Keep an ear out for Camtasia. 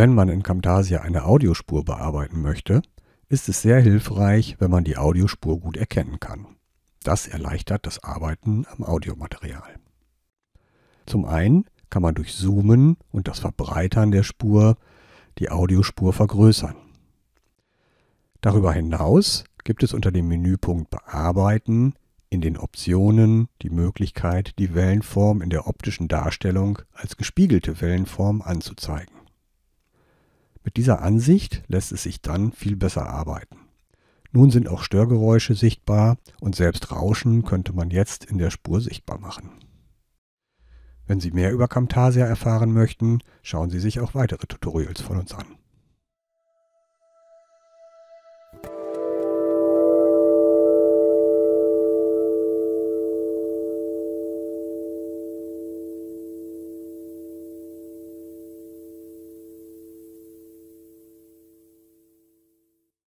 Wenn man in Camtasia eine Audiospur bearbeiten möchte, ist es sehr hilfreich, wenn man die Audiospur gut erkennen kann. Das erleichtert das Arbeiten am Audiomaterial. Zum einen kann man durch Zoomen und das Verbreitern der Spur die Audiospur vergrößern. Darüber hinaus gibt es unter dem Menüpunkt Bearbeiten in den Optionen die Möglichkeit, die Wellenform in der optischen Darstellung als gespiegelte Wellenform anzuzeigen. Mit dieser Ansicht lässt es sich dann viel besser arbeiten. Nun sind auch Störgeräusche sichtbar und selbst Rauschen könnte man jetzt in der Spur sichtbar machen. Wenn Sie mehr über Camtasia erfahren möchten, schauen Sie sich auch weitere Tutorials von uns an.